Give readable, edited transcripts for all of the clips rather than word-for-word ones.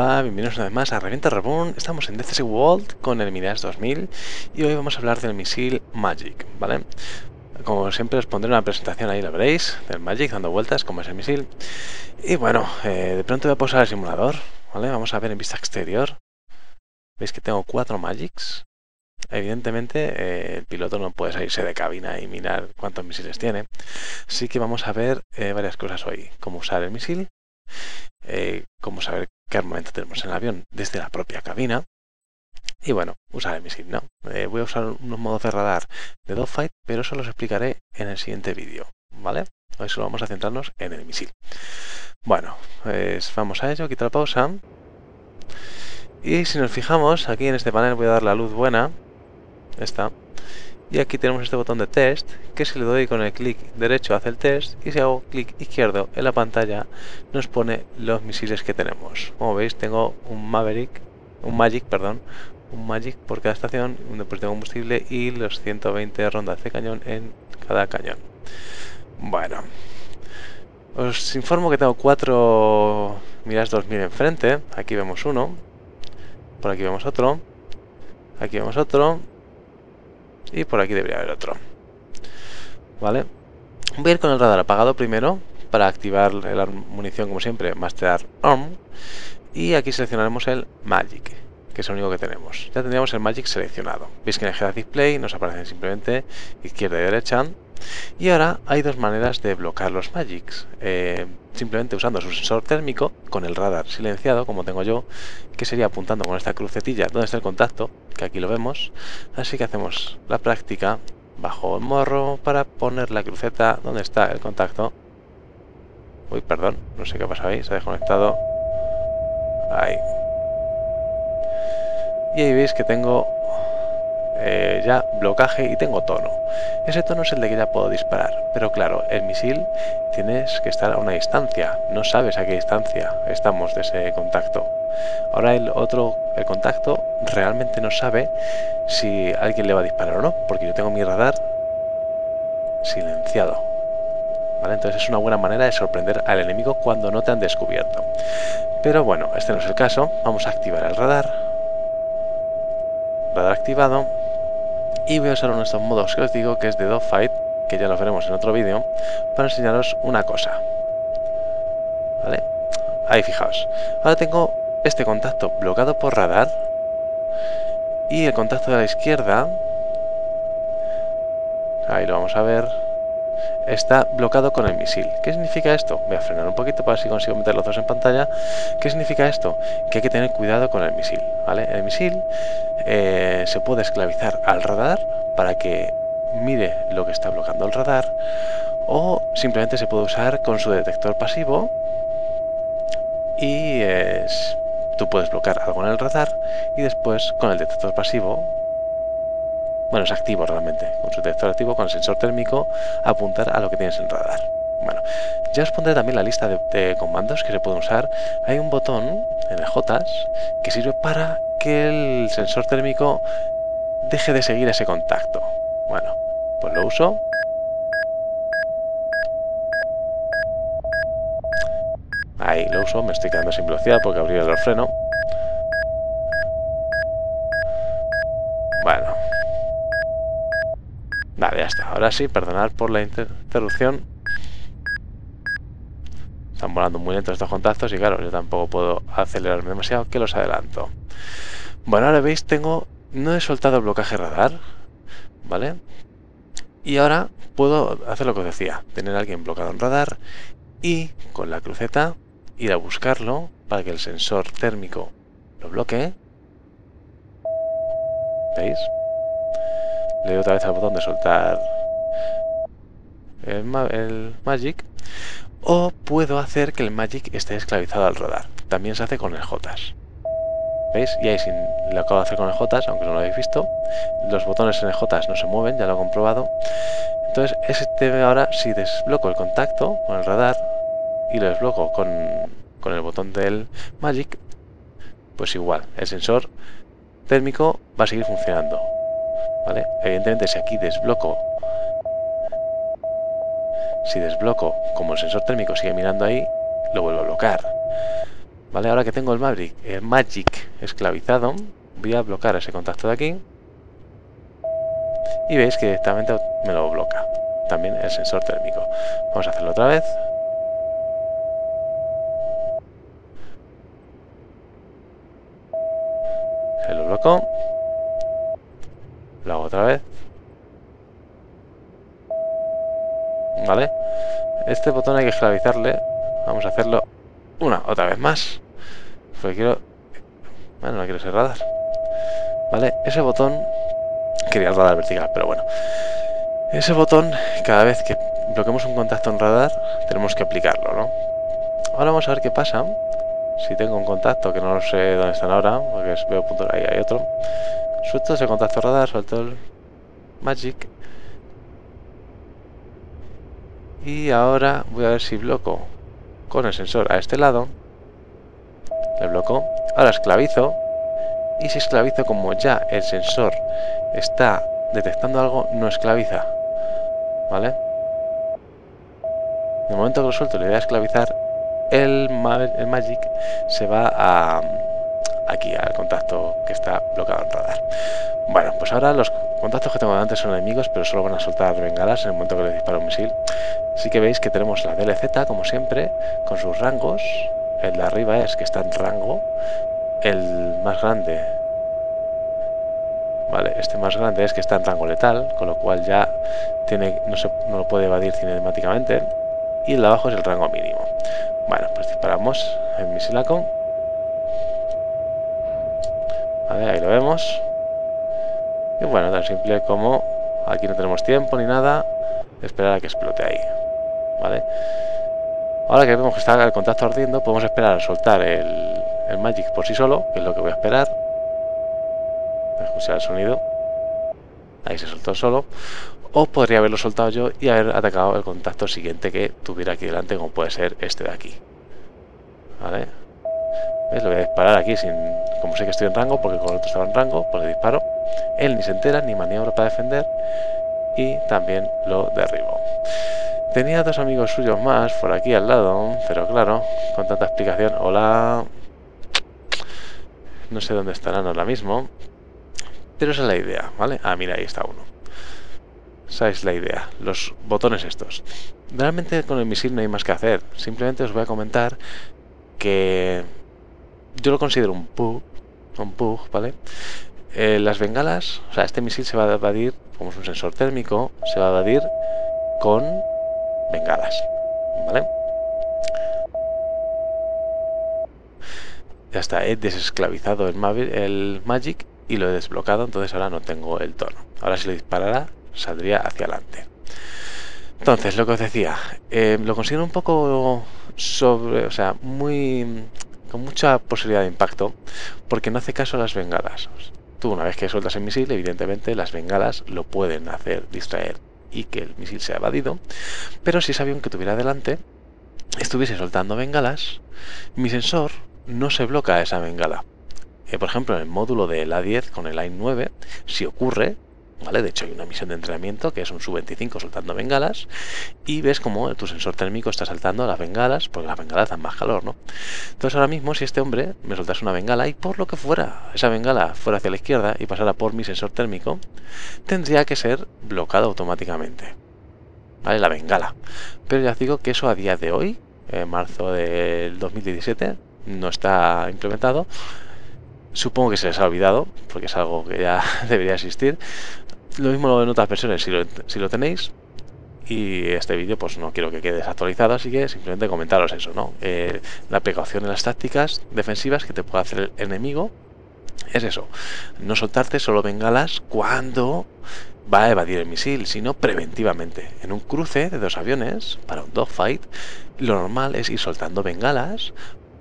Hola, bienvenidos una vez más a Revientor Reborn. Estamos en DCS World con el Mirage 2000 y hoy vamos a hablar del misil Magic, ¿vale? Como siempre os pondré una presentación ahí, la veréis, del Magic dando vueltas, como es el misil. Y bueno, de pronto voy a pausar el simulador, ¿vale? Vamos a ver en vista exterior. Veis que tengo 4 Magics. Evidentemente el piloto no puede salirse de cabina y mirar cuántos misiles tiene. Así que vamos a ver varias cosas hoy. Cómo usar el misil, cómo saber qué armamento tenemos en el avión desde la propia cabina. Y bueno, usar el misil, ¿no? Voy a usar unos modos de radar de Dogfight, pero eso los explicaré en el siguiente vídeo, ¿vale? Hoy solo vamos a centrarnos en el misil. Bueno, pues vamos a ello, quito la pausa. Y si nos fijamos, aquí en este panel voy a dar la luz buena. Esta. Y aquí tenemos este botón de test, que si le doy con el clic derecho hace el test, y si hago clic izquierdo en la pantalla nos pone los misiles que tenemos. Como veis tengo un Magic por cada estación, un depósito de combustible y los 120 rondas de cañón en cada cañón. Bueno, os informo que tengo 4 Mirage 2000 enfrente. Aquí vemos uno, por aquí vemos otro, aquí vemos otro. Y por aquí debería haber otro. Vale. Voy a ir con el radar apagado primero para activar la munición, como siempre, Master Arm. Y aquí seleccionaremos el Magic, que es el único que tenemos. Ya tendríamos el Magic seleccionado. Veis que en el HUD Display nos aparecen simplemente izquierda y derecha. Y ahora hay dos maneras de bloquear los Magics. Simplemente usando su sensor térmico con el radar silenciado, como tengo yo, que sería apuntando con esta crucetilla donde está el contacto, que aquí lo vemos. Así que hacemos la práctica bajo el morro para poner la cruceta donde está el contacto. Uy, perdón, no sé qué ha pasado ahí, se ha desconectado. Ahí. Y ahí veis que tengo ya blocaje y tengo tono. Ese tono es el de que ya puedo disparar, pero claro, el misil tienes que estar a una distancia, no sabes a qué distancia estamos de ese contacto. Ahora el contacto realmente no sabe si alguien le va a disparar o no, porque yo tengo mi radar silenciado, ¿vale? Entonces es una buena manera de sorprender al enemigo cuando no te han descubierto. Pero bueno, este no es el caso. Vamos a activar el radar activado. Y voy a usar uno de estos modos que os digo, que es de Dogfight, que ya los veremos en otro vídeo, para enseñaros una cosa. ¿Vale? Ahí fijaos. Ahora tengo este contacto bloqueado por radar y el contacto de la izquierda, ahí lo vamos a ver, está bloqueado con el misil. ¿Qué significa esto? Voy a frenar un poquito para ver si consigo meter los dos en pantalla. ¿Qué significa esto? Que hay que tener cuidado con el misil, ¿vale? El misil se puede esclavizar al radar para que mire lo que está bloqueando el radar, o simplemente se puede usar con su detector pasivo y tú puedes bloquear algo en el radar y después con el detector pasivo, bueno, es activo realmente, con su detector activo, con el sensor térmico, apuntar a lo que tienes en radar. Bueno, ya os pondré también la lista de comandos que se pueden usar. Hay un botón en el J que sirve para que el sensor térmico deje de seguir ese contacto. Bueno, pues lo uso. Ahí lo uso, me estoy quedando sin velocidad porque abrí el freno. Bueno. Vale, ya está. Ahora sí, perdonad por la interrupción. Están volando muy lentos estos contactos y claro, yo tampoco puedo acelerarme demasiado, que los adelanto. Bueno, ahora veis, no he soltado el blocaje radar, ¿vale? Y ahora puedo hacer lo que os decía, tener a alguien bloqueado en radar y con la cruceta ir a buscarlo para que el sensor térmico lo bloquee. ¿Veis? Le doy otra vez al botón de soltar el Magic, o puedo hacer que el Magic esté esclavizado al radar. También se hace con el Jotas. ¿Veis? Y ahí lo acabo de hacer con el Jotas, aunque no lo habéis visto. Los botones en el Jotas no se mueven, ya lo he comprobado. Entonces, ahora si desbloco el contacto con el radar y lo desbloco con el botón del Magic, pues igual, el sensor térmico va a seguir funcionando. ¿Vale? Evidentemente si aquí desbloco, como el sensor térmico sigue mirando ahí, lo vuelvo a bloquear. Vale, ahora que tengo el Maverick, el Magic esclavizado, voy a bloquear ese contacto de aquí. Y veis que directamente me lo bloquea también el sensor térmico. Vamos a hacerlo otra vez. Se lo bloqueo. Lo hago otra vez. Vale. Este botón hay que esclavizarle. Vamos a hacerlo otra vez más. Porque quiero... Bueno, no quiero ser radar. Vale, ese botón... Quería el radar vertical, pero bueno. Ese botón, cada vez que bloqueemos un contacto en radar, tenemos que aplicarlo, ¿no? Ahora vamos a ver qué pasa. Si tengo un contacto, que no lo sé dónde están ahora, porque veo puntos, ahí hay otro. Suelto ese contacto radar, suelto el Magic. Y ahora voy a ver si bloco con el sensor a este lado. Le bloco. Ahora esclavizo. Y si esclavizo, como ya el sensor está detectando algo, no esclaviza. ¿Vale? En el momento que lo suelto, le voy a esclavizar. El Magic se va a... Aquí, al contacto que está bloqueado en radar. Bueno, pues ahora los contactos que tengo delante son enemigos, pero solo van a soltar bengalas en el momento que les dispara un misil. Así que veis que tenemos la DLZ, como siempre, con sus rangos. El de arriba es que está en rango. El más grande... Vale, este más grande es que está en rango letal, con lo cual ya tiene, no lo puede evadir cinemáticamente. Y el de abajo es el rango mínimo. Bueno, pues disparamos el misilaco. A ver, ahí lo vemos. Y bueno, tan simple como... Aquí no tenemos tiempo ni nada. Esperar a que explote ahí. ¿Vale? Ahora que vemos que está el contacto ardiendo, podemos esperar a soltar el Magic por sí solo, que es lo que voy a esperar. Voy a escuchar el sonido. Ahí se soltó solo. O podría haberlo soltado yo y haber atacado el contacto siguiente que tuviera aquí delante, como puede ser este de aquí. ¿Vale? ¿Ves? Lo voy a disparar aquí sin... Como sé que estoy en rango, porque con el otro estaba en rango, pues le disparo. Él ni se entera, ni maniobra para defender. Y también lo derribo. Tenía dos amigos suyos más por aquí al lado, pero claro, con tanta explicación... Hola... No sé dónde estarán ahora mismo. Pero esa es la idea, ¿vale? Ah, mira, ahí está uno. Esa es la idea, los botones estos. Realmente con el misil no hay más que hacer. Simplemente os voy a comentar que... Yo lo considero un bug, ¿vale? Las bengalas, o sea, este misil se va a evadir, como es un sensor térmico, se va a evadir con bengalas, ¿vale? Ya está, he desesclavizado el Magic y lo he desbloqueado, entonces ahora no tengo el tono. Ahora si le disparara, saldría hacia adelante. Entonces, lo que os decía, lo considero un poco sobre... O sea, muy... con mucha posibilidad de impacto, porque no hace caso a las bengalas. Tú, una vez que sueltas el misil, evidentemente las bengalas lo pueden hacer distraer y que el misil sea evadido, pero si ese avión que tuviera delante estuviese soltando bengalas, mi sensor no se bloquea a esa bengala. Por ejemplo, en el módulo del A10 con el A9, si ocurre, ¿vale? De hecho, hay una misión de entrenamiento que es un Sub-25 soltando bengalas y ves como tu sensor térmico está saltando las bengalas, porque las bengalas dan más calor, ¿no? Entonces ahora mismo, si este hombre me soltase una bengala y por lo que fuera, esa bengala fuera hacia la izquierda y pasara por mi sensor térmico, tendría que ser bloqueado automáticamente, ¿vale? La bengala. Pero ya os digo que eso a día de hoy, en marzo del 2017, no está implementado. Supongo que se les ha olvidado, porque es algo que ya debería existir. Lo mismo en otras versiones, si lo tenéis. Y este vídeo pues no quiero que quede desactualizado, así que simplemente comentaros eso, ¿no? La precaución en las tácticas defensivas que te puede hacer el enemigo es eso. No soltarte solo bengalas cuando va a evadir el misil, sino preventivamente. En un cruce de dos aviones, para un dogfight, lo normal es ir soltando bengalas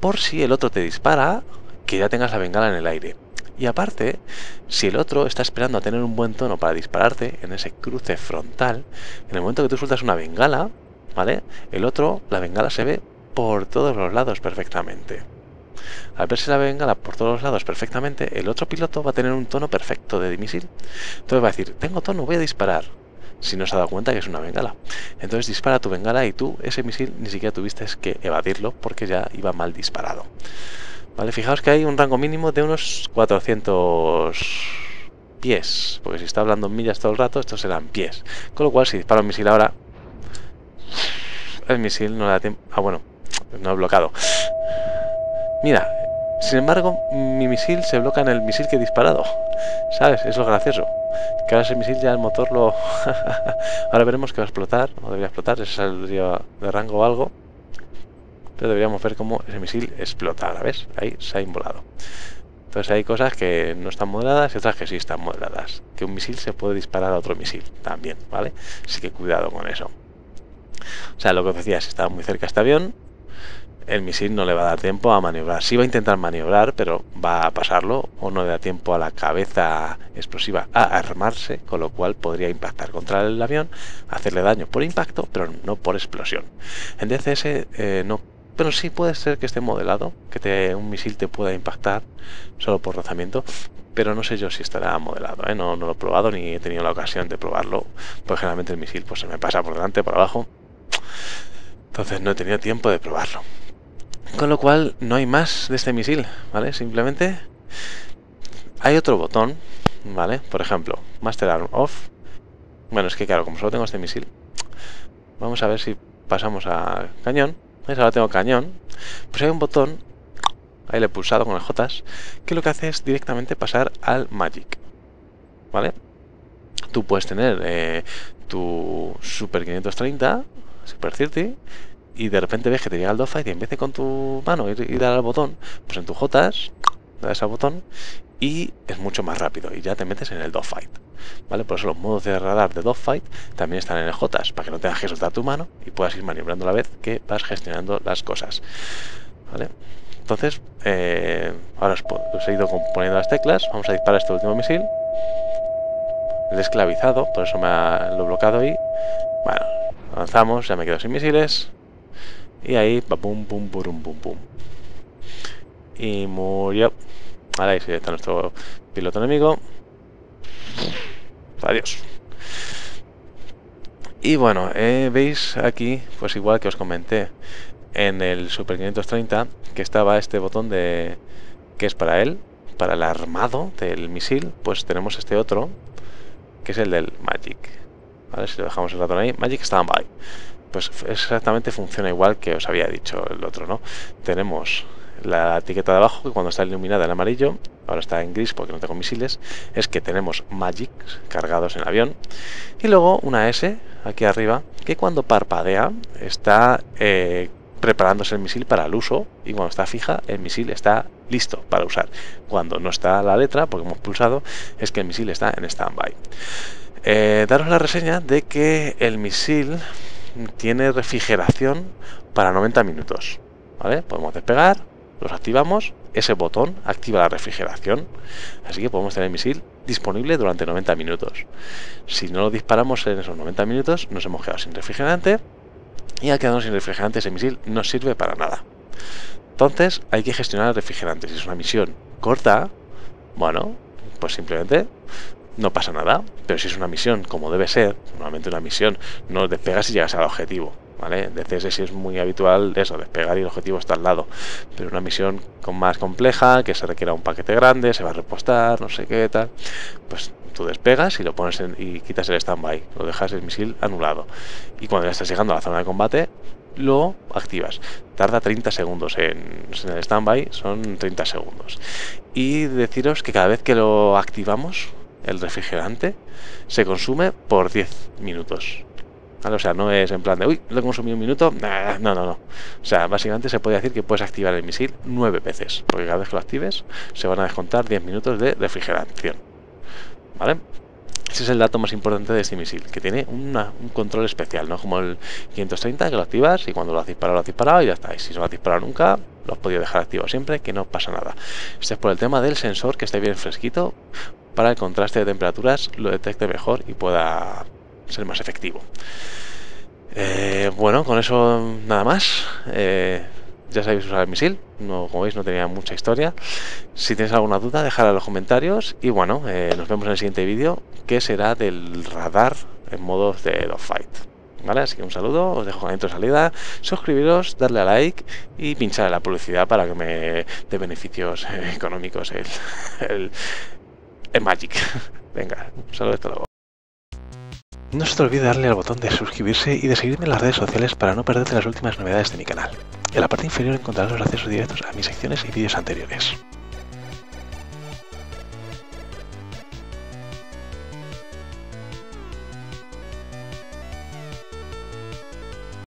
por si el otro te dispara, que ya tengas la bengala en el aire. Y aparte, si el otro está esperando a tener un buen tono para dispararte en ese cruce frontal, en el momento que tú sueltas una bengala, ¿vale? El otro, la bengala se ve por todos los lados perfectamente. Al verse la bengala por todos los lados perfectamente, el otro piloto va a tener un tono perfecto de misil. Entonces va a decir, tengo tono, voy a disparar. si no se ha dado cuenta que es una bengala. Entonces dispara tu bengala y tú ese misil ni siquiera tuviste que evadirlo porque ya iba mal disparado. Vale, fijaos que hay un rango mínimo de unos 400 pies, porque si está hablando en millas todo el rato, estos serán pies. Con lo cual, si dispara un misil ahora, el misil no le da tiempo. Ah, bueno, no he bloqueado. Mira, sin embargo, mi misil se bloquea en el misil que he disparado. ¿Sabes? Es lo gracioso. Que ahora ese misil ya el motor lo... ahora veremos que va a explotar, o debería explotar, si saldría de rango o algo. Pero deberíamos ver cómo ese misil explota. ¿La ves? Ahí se ha involado. Entonces hay cosas que no están modeladas y otras que sí están modeladas. Que un misil se puede disparar a otro misil también, ¿vale? Así que cuidado con eso. O sea, lo que os decía, si estaba muy cerca este avión, el misil no le va a dar tiempo a maniobrar. Sí va a intentar maniobrar, pero va a pasarlo o no le da tiempo a la cabeza explosiva a armarse, con lo cual podría impactar contra el avión, hacerle daño por impacto, pero no por explosión. En DCS no. Pero sí puede ser que esté modelado, que un misil te pueda impactar solo por rozamiento, pero no sé yo si estará modelado, ¿eh? No lo he probado ni he tenido la ocasión de probarlo, porque generalmente el misil pues, se me pasa por delante, por abajo, entonces no he tenido tiempo de probarlo. Con lo cual no hay más de este misil, ¿vale? Simplemente hay otro botón, ¿vale? Por ejemplo, Master Arm Off. Bueno, es que claro, como solo tengo este misil, vamos a ver si pasamos a cañón. ¿Ves? Ahora tengo cañón, pues hay un botón, ahí le he pulsado con las Jotas, que lo que hace es directamente pasar al Magic, ¿vale? Tú puedes tener tu Super 530, Super 30, y de repente ves que te llega el Dogfight y en vez de con tu mano ir al botón, pues en tus Jotas, le das al botón y es mucho más rápido y ya te metes en el Dogfight, ¿vale? Por eso los modos de radar de Dogfight también están en el Jotas, para que no tengas que soltar tu mano y puedas ir maniobrando a la vez que vas gestionando las cosas, ¿vale? Entonces, ahora os he ido poniendo las teclas, vamos a disparar este último misil, el esclavizado, por eso lo he bloqueado y, bueno, avanzamos, ya me quedo sin misiles y ahí, pum, pum, pum, pum, pum, y murió. Ahora ahí sí está nuestro piloto enemigo. Adiós. Y bueno, veis aquí, pues igual que os comenté en el Super 530, que estaba este botón de que es para él, para el armado del misil, pues tenemos este otro, que es el del Magic. ¿Vale? Si lo dejamos el ratón ahí, Magic Standby. Pues exactamente funciona igual que os había dicho el otro, ¿no? Tenemos la etiqueta de abajo, que cuando está iluminada en amarillo, ahora está en gris porque no tengo misiles, es que tenemos Magic cargados en el avión. Y luego una S aquí arriba, que cuando parpadea está preparándose el misil para el uso, y cuando está fija el misil está listo para usar. Cuando no está la letra, porque hemos pulsado, es que el misil está en standby. Daros la reseña de que el misil tiene refrigeración para 90 minutos. ¿Vale? Podemos despegar, los activamos, ese botón activa la refrigeración, así que podemos tener el misil disponible durante 90 minutos. Si no lo disparamos en esos 90 minutos, nos hemos quedado sin refrigerante, y al quedarnos sin refrigerante ese misil no sirve para nada. Entonces hay que gestionar el refrigerante. Si es una misión corta, bueno, pues simplemente no pasa nada, pero si es una misión como debe ser, normalmente una misión no despegas y llegas al objetivo. ¿Vale? De CS sí es muy habitual eso, despegar y el objetivo está al lado, pero una misión más compleja, que se requiera un paquete grande, se va a repostar, no sé qué tal, pues tú despegas y lo pones y quitas el standby, lo dejas el misil anulado y cuando ya estás llegando a la zona de combate lo activas. Tarda 30 segundos en el standby, son 30 segundos. Y deciros que cada vez que lo activamos, el refrigerante se consume por 10 minutos. ¿Vale? O sea, no es en plan de, uy, lo he consumido un minuto, no. O sea, básicamente se puede decir que puedes activar el misil 9 veces, porque cada vez que lo actives se van a descontar 10 minutos de refrigeración. ¿Vale? Ese es el dato más importante de este misil, que tiene un control especial, no como el 530, que lo activas y cuando lo has disparado y ya está. Y si no lo has disparado nunca, lo has podido dejar activo siempre, que no pasa nada. Este es por el tema del sensor, que esté bien fresquito, para el contraste de temperaturas lo detecte mejor y pueda ser más efectivo. Bueno, con eso nada más. Ya sabéis usar el misil, no, como veis no tenía mucha historia. Si tenéis alguna duda, dejadla en los comentarios y bueno, nos vemos en el siguiente vídeo, que será del radar en modos de Dogfight. ¿Vale? Así que un saludo, os dejo con intro salida, suscribiros, darle a like y pinchar en la publicidad para que me dé beneficios económicos el Magic. Venga, un saludo, hasta luego. No se te olvide darle al botón de suscribirse y de seguirme en las redes sociales para no perderte las últimas novedades de mi canal. En la parte inferior encontrarás los accesos directos a mis secciones y vídeos anteriores.